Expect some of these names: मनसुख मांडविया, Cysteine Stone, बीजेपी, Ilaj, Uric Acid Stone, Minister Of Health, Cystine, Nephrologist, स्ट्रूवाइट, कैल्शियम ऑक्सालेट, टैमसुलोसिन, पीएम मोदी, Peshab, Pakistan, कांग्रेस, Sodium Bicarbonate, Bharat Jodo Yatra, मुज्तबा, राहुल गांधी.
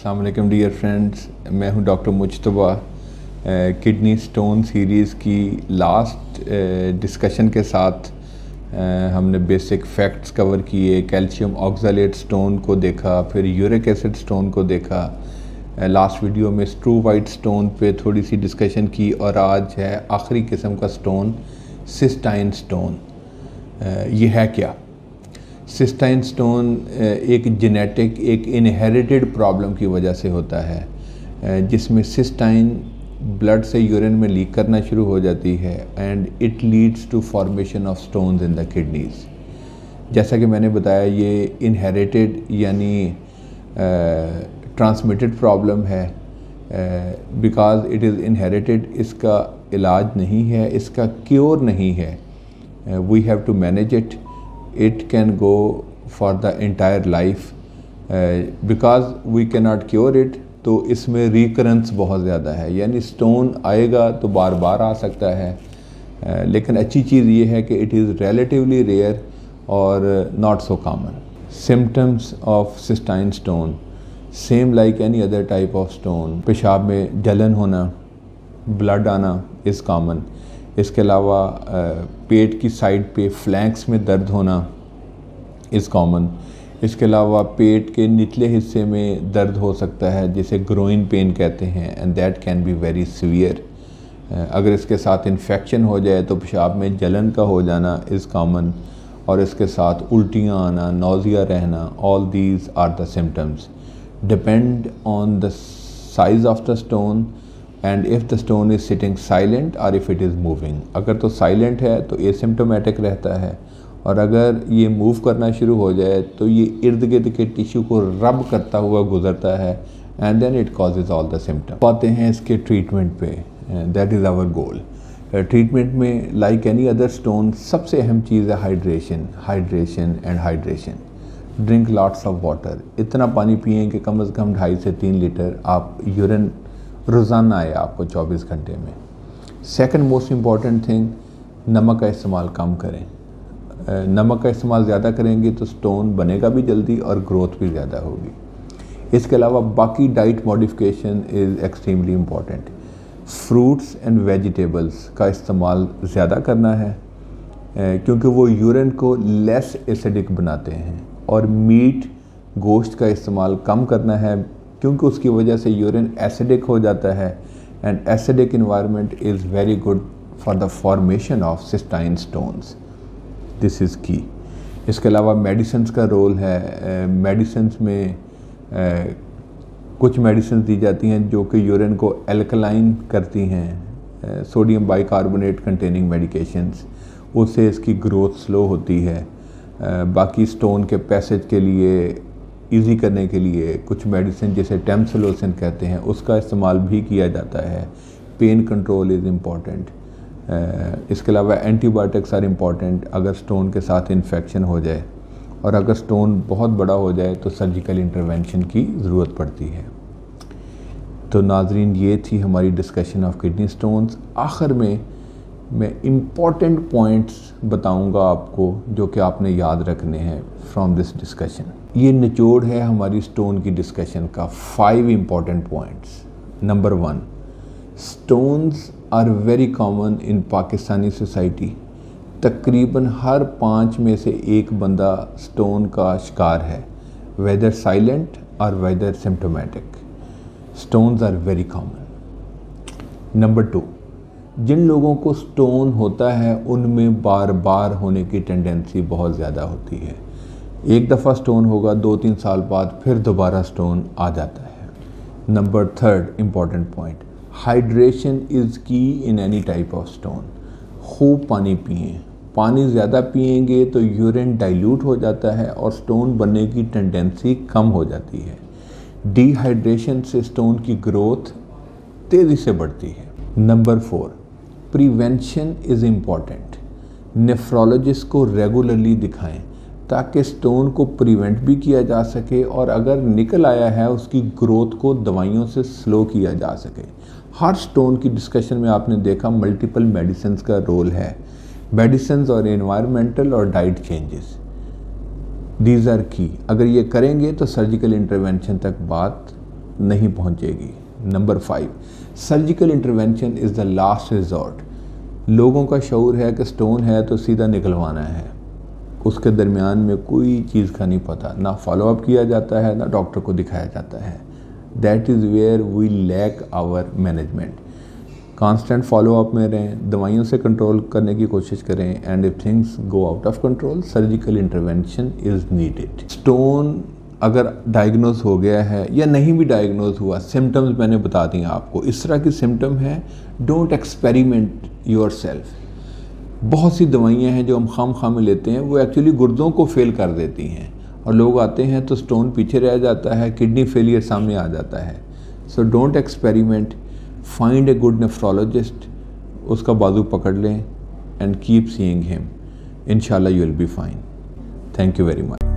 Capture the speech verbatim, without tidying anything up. अस्सलाम वालेकुम dear friends, मैं हूं doctor मुज्तबा। Kidney stone series की लास्ट डिस्कशन के साथ ए, हमने बेसिक फैक्ट्स कवर किए। कैल्शियम ऑक्सालेट स्टोन को देखा, फिर यूरिक एसिड स्टोन को देखा। लास्ट वीडियो में स्ट्रूवाइट स्टोन पे थोड़ी सी डिस्कशन की और आज है आखिरी किस्म का स्टोन, सिस्टाइन स्टोन। ये है क्या? सिस्टाइन स्टोन एक जेनेटिक, एक इनहेरिटेड प्रॉब्लम की वजह से होता है, जिसमें सिस्टाइन ब्लड से यूरिन में लीक करना शुरू हो जाती है and it leads to formation of stones in the kidneys. जैसा कि मैंने बताया, ये इनहेरिटेड यानी ट्रांसमिटेड प्रॉब्लम है। बिकॉज इट इज़ इनहेरिटेड, इसका इलाज नहीं है, इसका क्योर नहीं है। We have to manage it. it can go for the entire life uh, because we cannot cure it। तो इसमें रिकरेंस बहुत ज़्यादा है, यानी स्टोन आएगा तो बार बार आ सकता है। uh, लेकिन अच्छी चीज़ ये है कि it is relatively rare और not so common। Symptoms of cystine stone same like any other type of stone। पेशाब में जलन होना, blood आना is common। इसके अलावा पेट की साइड पे फ्लैंक्स में दर्द होना इज़ कॉमन। इसके अलावा पेट के निचले हिस्से में दर्द हो सकता है, जिसे ग्रोइन पेन कहते हैं, and that can be very severe. अगर इसके साथ इन्फेक्शन हो जाए तो पेशाब में जलन का हो जाना इज़ कॉमन, और इसके साथ उल्टियाँ आना, नौजिया रहना, all these are the symptoms. Depend on the size of the stone and if the stone is sitting silent और इफ़ इट इज़ मूविंग। अगर तो साइलेंट है तो एसिम्टोमेटिक रहता है, और अगर ये मूव करना शुरू हो जाए तो ये इर्द गिर्द के टिश्यू को रब करता हुआ गुजरता है and then it causes all the symptom. पाते हैं इसके ट्रीटमेंट पे, that is our goal. Treatment में लाइक एनी अदर स्टोन सबसे अहम चीज़ है hydration, hydration and hydration. Drink lots of water. इतना पानी पिएँ कि कम अज़ कम ढाई से तीन लीटर आप यूरिन रोज़ाना आए आपको चौबीस घंटे में। सेकंड मोस्ट इम्पॉर्टेंट थिंग, नमक का इस्तेमाल कम करें। नमक का इस्तेमाल ज़्यादा करेंगे तो स्टोन बनेगा भी जल्दी और ग्रोथ भी ज़्यादा होगी। इसके अलावा बाकी diet modification is extremely important. Fruits and vegetables का इस्तेमाल ज़्यादा करना है, क्योंकि वो यूरिन को लेस एसिडिक बनाते हैं। और मीट, गोश्त का इस्तेमाल कम करना है, क्योंकि उसकी वजह से यूरिन एसिडिक हो जाता है, and acidic environment is very good for the formation of cystine stones. This is key. इसके अलावा मेडिसिन्स का रोल है। मेडिसिन्स uh, में uh, कुछ मेडिसिन्स दी जाती हैं जो कि यूरिन को एल्कलाइन करती हैं। सोडियम बाइकार्बोनेट कंटेनिंग मेडिकेशंस, उससे इसकी ग्रोथ स्लो होती है। uh, बाकी स्टोन के पैसेज के लिए ईजी करने के लिए कुछ मेडिसिन जैसे टैमसुलोसिन कहते हैं, उसका इस्तेमाल भी किया जाता है। Pain control is important. इसके अलावा एंटीबायोटिक्स आर इम्पॉर्टेंट अगर स्टोन के साथ इन्फेक्शन हो जाए, और अगर स्टोन बहुत बड़ा हो जाए तो सर्जिकल इंटरवेंशन की ज़रूरत पड़ती है। तो नाजरीन, ये थी हमारी डिस्कशन ऑफ किडनी स्टोन्स। आखिर में मैं इम्पॉर्टेंट पॉइंट्स बताऊंगा आपको, जो कि आपने याद रखने हैं फ्रॉम दिस डिस्कशन। ये निचोड़ है हमारी स्टोन की डिस्कशन का। Five important points. Number one, stones are very common in Pakistani society. तकरीबन हर पाँच में से एक बंदा स्टोन का शिकार है, वेदर साइलेंट और whether symptomatic. Stones are very common. Number two, जिन लोगों को स्टोन होता है उनमें बार बार होने की टेंडेंसी बहुत ज़्यादा होती है। एक दफ़ा स्टोन होगा, दो तीन साल बाद फिर दोबारा स्टोन आ जाता है। Number third important point, hydration is key in any type of stone. खूब पानी पिएँ। पानी ज़्यादा पिएंगे तो यूरिन डाइल्यूट हो जाता है और स्टोन बनने की टेंडेंसी कम हो जाती है। डिहाइड्रेशन से स्टोन की ग्रोथ तेज़ी से बढ़ती है। Number four, prevention is important. Nephrologist को रेगुलरली दिखाएं ताकि स्टोन को प्रिवेंट भी किया जा सके, और अगर निकल आया है उसकी ग्रोथ को दवाइयों से स्लो किया जा सके। हर स्टोन की डिस्कशन में आपने देखा मल्टीपल मेडिसिन्स का रोल है। मेडिसिन्स और एनवायरमेंटल और diet changes, these are key. अगर ये करेंगे तो सर्जिकल इंटरवेंशन तक बात नहीं पहुंचेगी। Number five, surgical intervention is the last resort. लोगों का शऊर है कि स्टोन है तो सीधा निकलवाना है, उसके दरमियान में कोई चीज़ का नहीं पता, ना फॉलोअप किया जाता है ना डॉक्टर को दिखाया जाता है। That is where we lack our management. Constant follow up में रहें, दवाइयों से कंट्रोल करने की कोशिश करें, and if things go out of control surgical intervention is needed. Stone अगर डायग्नोज हो गया है या नहीं भी डायग्नोज हुआ, सिम्टम्स मैंने बता दिए आपको, इस तरह की सिम्टम है, डोंट एक्सपेरिमेंट योर सेल्फ। बहुत सी दवाइयाँ हैं जो हम खाम खाम में लेते हैं, वो एक्चुअली गुर्दों को फेल कर देती हैं, और लोग आते हैं तो स्टोन पीछे रह जाता है, किडनी फेलियर सामने आ जाता है। So don't experiment, find a good nephrologist, उसका बाजू पकड़ लें, एंड कीप सीइंग हिम। इंशाल्लाह you will be fine. Thank you very much.